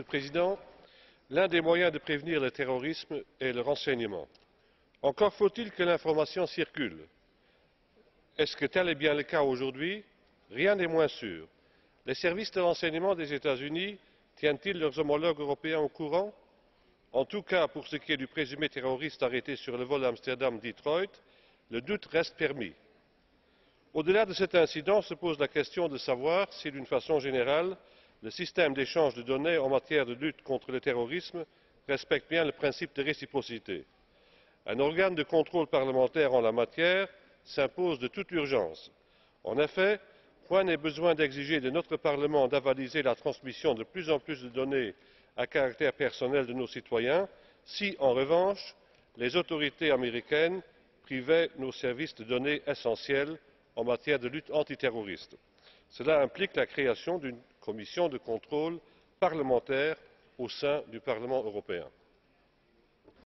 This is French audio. Monsieur le Président, l'un des moyens de prévenir le terrorisme est le renseignement. Encore faut-il que l'information circule. Est-ce que tel est bien le cas aujourd'hui? Rien n'est moins sûr. Les services de renseignement des États-Unis tiennent-ils leurs homologues européens au courant? En tout cas, pour ce qui est du présumé terroriste arrêté sur le vol Amsterdam-Detroit, le doute reste permis. Au-delà de cet incident se pose la question de savoir si, d'une façon générale, le système d'échange de données en matière de lutte contre le terrorisme respecte bien le principe de réciprocité. Un organe de contrôle parlementaire en la matière s'impose de toute urgence. En effet, point n'est besoin d'exiger de notre Parlement d'avaliser la transmission de plus en plus de données à caractère personnel de nos citoyens, si, en revanche, les autorités américaines privaient nos services de données essentielles en matière de lutte antiterroriste. Cela implique la création d'une commission de contrôle parlementaire au sein du Parlement européen.